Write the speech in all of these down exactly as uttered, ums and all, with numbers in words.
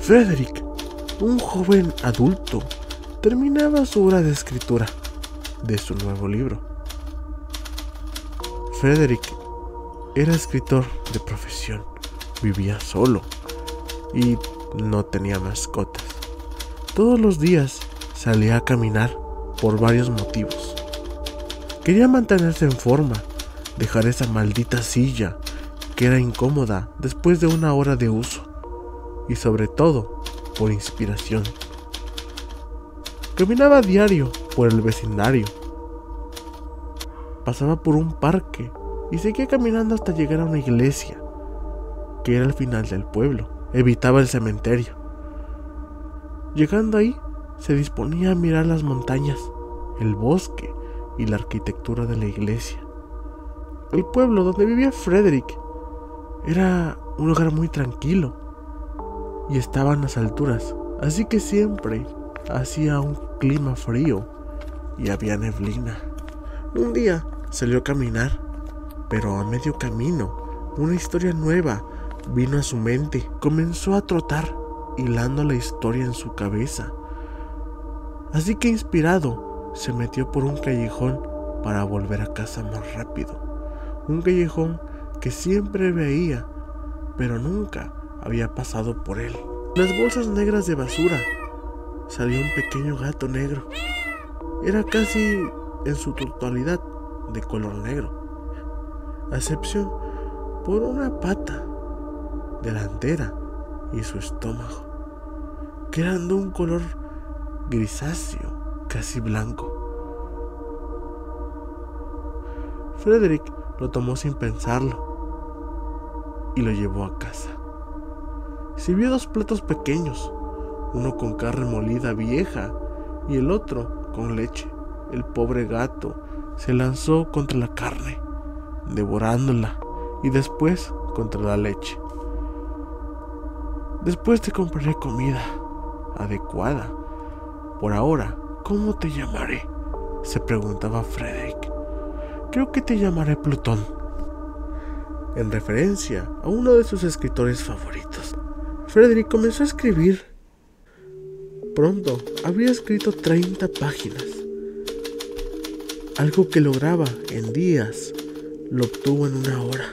Frederick, un joven adulto, terminaba su hora de escritura de su nuevo libro. Frederick era escritor de profesión, vivía solo y no tenía mascotas. Todos los días salía a caminar por varios motivos. Quería mantenerse en forma, dejar esa maldita silla que era incómoda después de una hora de uso, y sobre todo por inspiración. Caminaba a diario por el vecindario. Pasaba por un parque y seguía caminando hasta llegar a una iglesia, que era el final del pueblo. Evitaba el cementerio. Llegando ahí, se disponía a mirar las montañas, el bosque y la arquitectura de la iglesia. El pueblo donde vivía Frederick era un lugar muy tranquilo y estaba en las alturas, así que siempre hacía un clima frío y había neblina. Un día salió a caminar, pero a medio camino una historia nueva vino a su mente. Comenzó a trotar, hilando la historia en su cabeza. Así que inspirado, se metió por un callejón para volver a casa más rápido. Un callejón que siempre veía, pero nunca había pasado por él. En las bolsas negras de basura salió un pequeño gato negro. Era casi en su totalidad de color negro, a excepción por una pata delantera y su estómago, que eran de un color grisáceo, casi blanco. Frederick lo tomó sin pensarlo y lo llevó a casa. Sirvió dos platos pequeños, uno con carne molida vieja y el otro con leche. El pobre gato se lanzó contra la carne, devorándola, y después contra la leche. Después te compraré comida adecuada. Por ahora, ¿cómo te llamaré?, se preguntaba Frederick. Creo que te llamaré Plutón, en referencia a uno de sus escritores favoritos. Frederick comenzó a escribir. Pronto había escrito treinta páginas. Algo que lograba en días, lo obtuvo en una hora.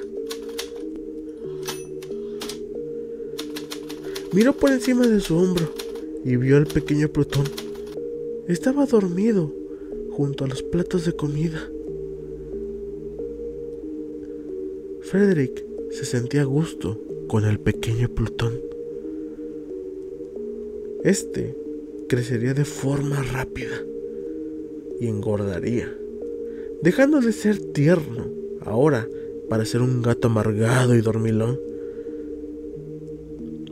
Miró por encima de su hombro y vio al pequeño Plutón. Estaba dormido junto a los platos de comida. Frederick se sentía a gusto con el pequeño Plutón. Este crecería de forma rápida y engordaría, dejando de ser tierno ahora para ser un gato amargado y dormilón.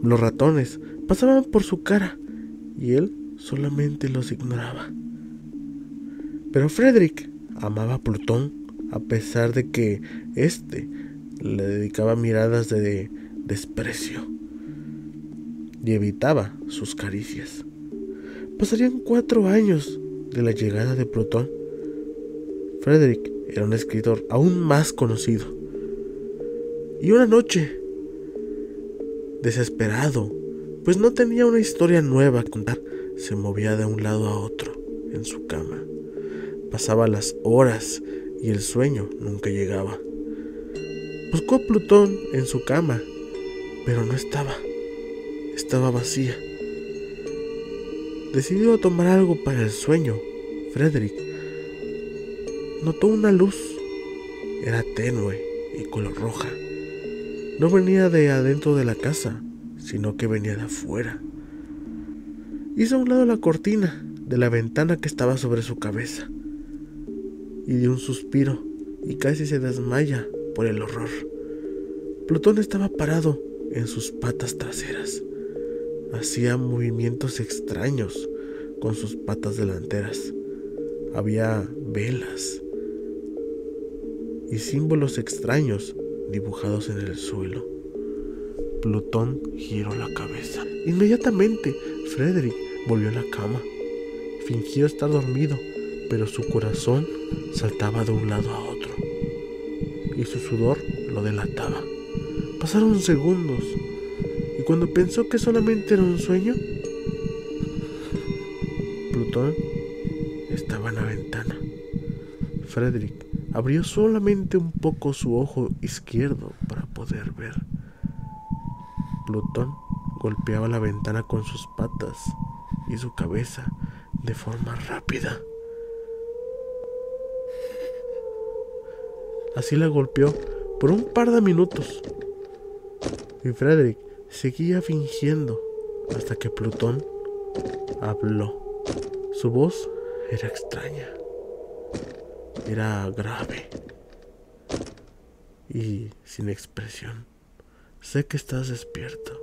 Los ratones pasaban por su cara y él solamente los ignoraba. Pero Frederick amaba a Plutón, a pesar de que éste le dedicaba miradas de desprecio y evitaba sus caricias. Pasarían cuatro años de la llegada de Plutón. Frederick era un escritor aún más conocido. Y una noche, desesperado, pues no tenía una historia nueva que contar, se movía de un lado a otro en su cama. Pasaba las horas y el sueño nunca llegaba. Buscó a Plutón en su cama, pero no estaba. Estaba vacía. Decidió tomar algo para el sueño. Frederick notó una luz. Era tenue y color roja. No venía de adentro de la casa, sino que venía de afuera. Hizo a un lado la cortina de la ventana que estaba sobre su cabeza, y dio un suspiro y casi se desmaya por el horror. Plutón estaba parado en sus patas traseras. Hacía movimientos extraños con sus patas delanteras. Había velas y símbolos extraños dibujados en el suelo. Plutón giró la cabeza. Inmediatamente, Frederick volvió a la cama. Fingió estar dormido, pero su corazón saltaba de un lado a otro, y su sudor lo delataba. Pasaron segundos, y cuando pensó que solamente era un sueño, Plutón estaba en la ventana. Frederick abrió solamente un poco su ojo izquierdo para poder ver. Plutón golpeaba la ventana con sus patas y su cabeza de forma rápida. Así la golpeó por un par de minutos y Frederick seguía fingiendo hasta que Plutón habló. Su voz era extraña, era grave y sin expresión. Sé que estás despierto.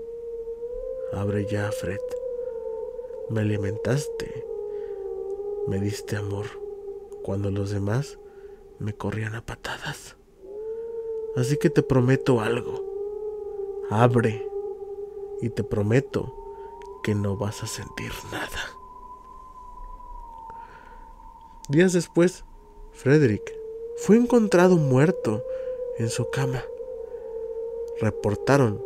Abre ya, Fred. Me alimentaste, me diste amor cuando los demás me corrían a patadas. Así que te prometo algo. Abre y te prometo que no vas a sentir nada. Días después, Frederick fue encontrado muerto en su cama. Reportaron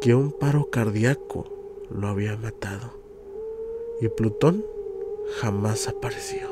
que un paro cardíaco lo había matado y Plutón jamás apareció.